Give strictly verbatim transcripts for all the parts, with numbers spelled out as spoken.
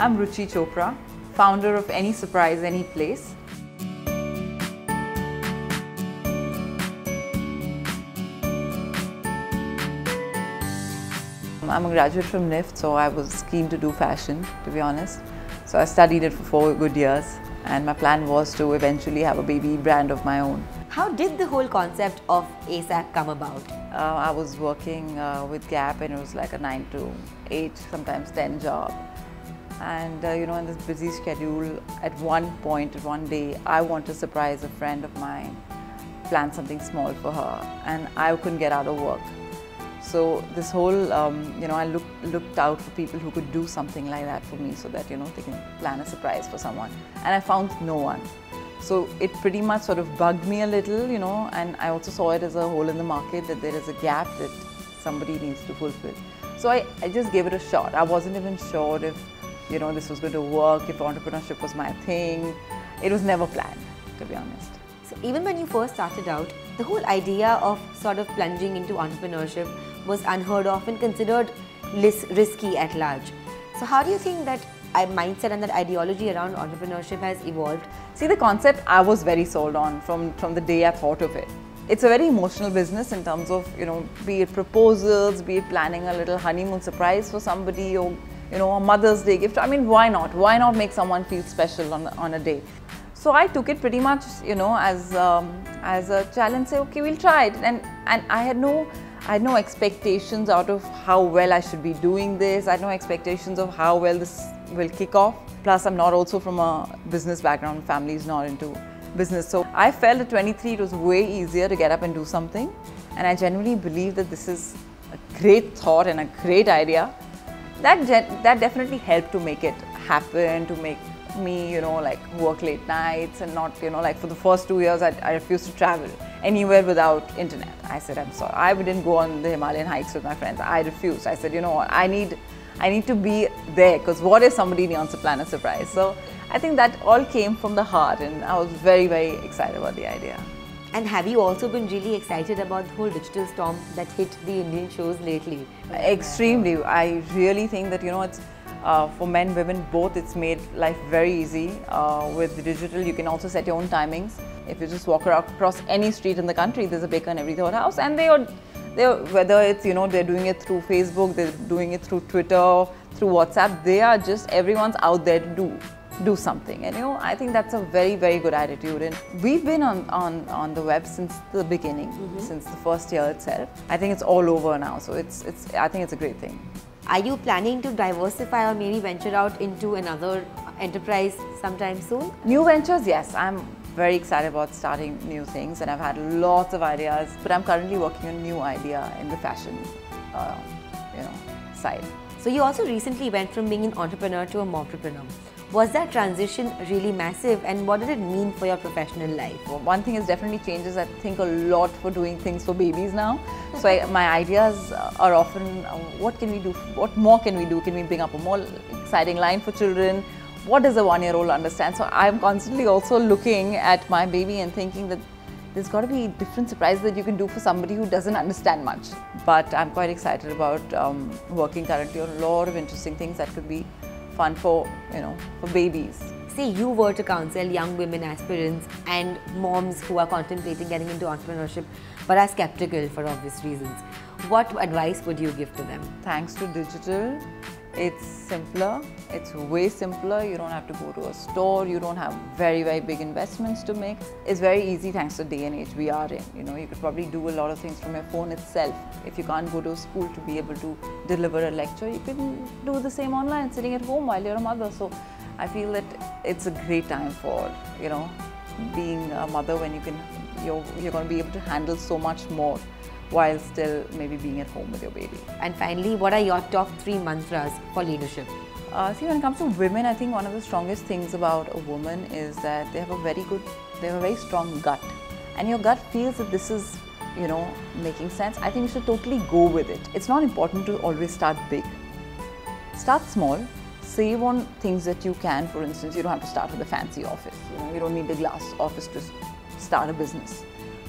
I'm Ruchi Chopra, founder of Any Surprise, Any Place. I'm a graduate from N I F T, so I was keen to do fashion, to be honest. So I studied it for four good years, and my plan was to eventually have a baby brand of my own. How did the whole concept of ASAP come about? Uh, I was working uh, with Gap, and it was like a nine to eight, sometimes ten job. And uh, you know, in this busy schedule, at one point, one day, I wanted to surprise a friend of mine, plan something small for her, and I couldn't get out of work. So this whole, um, you know, I look, looked out for people who could do something like that for me so that, you know, they can plan a surprise for someone. And I found no one. So it pretty much sort of bugged me a little, you know, and I also saw it as a hole in the market, that there is a gap that somebody needs to fulfill. So I, I just gave it a shot. I wasn't even sure if, you know, this was going to work, if entrepreneurship was my thing. It was never planned, to be honest. So even when you first started out, the whole idea of sort of plunging into entrepreneurship was unheard of and considered risky at large. So how do you think that mindset and that ideology around entrepreneurship has evolved? See, the concept I was very sold on from, from the day I thought of it. It's a very emotional business in terms of, you know, be it proposals, be it planning a little honeymoon surprise for somebody, or, you know, a Mother's Day gift. I mean, why not? Why not make someone feel special on, on a day? So I took it pretty much, you know, as um, as a challenge. Say, okay, we'll try it, and and I had no, I had no expectations out of how well I should be doing this. I had no expectations of how well this will kick off. Plus, I'm not also from a business background. Family is not into business, so I felt at twenty-three it was way easier to get up and do something. And I genuinely believe that this is a great thought and a great idea. That that definitely helped to make it happen, to make me, you know, like work late nights and not, you know, like for the first two years I, I refused to travel anywhere without internet. I said, I'm sorry, I wouldn't go on the Himalayan hikes with my friends. I refused. I said, you know what, I need, I need to be there, because what if somebody wants to plan a surprise? So I think that all came from the heart, and I was very, very excited about the idea. And have you also been really excited about the whole digital storm that hit the Indian shows lately? Extremely. I really think that, you know, it's Uh, for men, women, both, it's made life very easy. Uh, with digital, you can also set your own timings. If you just walk around, across any street in the country, there's a baker in every third house, and they are, they are, whether it's, you know, they're doing it through Facebook, they're doing it through Twitter, through WhatsApp, they are just, everyone's out there to do, do something. And, you know, I think that's a very, very good attitude. And we've been on, on, on the web since the beginning, mm-hmm. since the first year itself. I think it's all over now, so it's, it's, I think it's a great thing. Are you planning to diversify or maybe venture out into another enterprise sometime soon? New ventures, yes. I'm very excited about starting new things, and I've had lots of ideas, but I'm currently working on a new idea in the fashion uh, you know, side. So you also recently went from being an entrepreneur to a mompreneur. Was that transition really massive, and what did it mean for your professional life? Well, one thing is definitely changes. I think a lot for doing things for babies now. So I, my ideas are often, uh, what can we do? What more can we do? Can we bring up a more exciting line for children? What does a one-year-old understand? So I'm constantly also looking at my baby and thinking that there's got to be different surprises that you can do for somebody who doesn't understand much. But I'm quite excited about um, working currently on a lot of interesting things that could be fun for, you know, for babies. See, you were to counsel young women aspirants and moms who are contemplating getting into entrepreneurship but are skeptical for obvious reasons. What advice would you give to them? Thanks to digital, it's simpler. It's way simpler. You don't have to go to a store. You don't have very, very big investments to make. It's very easy thanks to the day and age we are in. You know, you could probably do a lot of things from your phone itself. If you can't go to school to be able to deliver a lecture, you can do the same online, sitting at home while you're a mother. So I feel that it's a great time for, you know, being a mother, when you can, you're, you're going to be able to handle so much more while still maybe being at home with your baby. And finally, what are your top three mantras for leadership? Uh, see, when it comes to women, I think one of the strongest things about a woman is that they have a very good, they have a very strong gut. And your gut feels that this is, you know, making sense. I think you should totally go with it. It's not important to always start big. Start small. Save on things that you can. For instance, you don't have to start with a fancy office. You know, you don't need a glass office to start a business.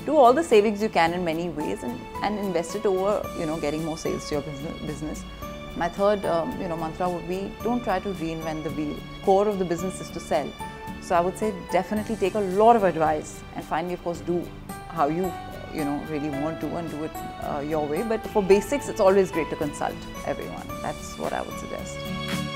Do all the savings you can in many ways, and, and invest it over, you know, getting more sales to your business. My third um, you know, mantra would be, don't try to reinvent the wheel. Core of the business is to sell. So I would say definitely take a lot of advice and finally, of course, do how you, you know, really want to and do it uh, your way. But for basics, it's always great to consult everyone. That's what I would suggest.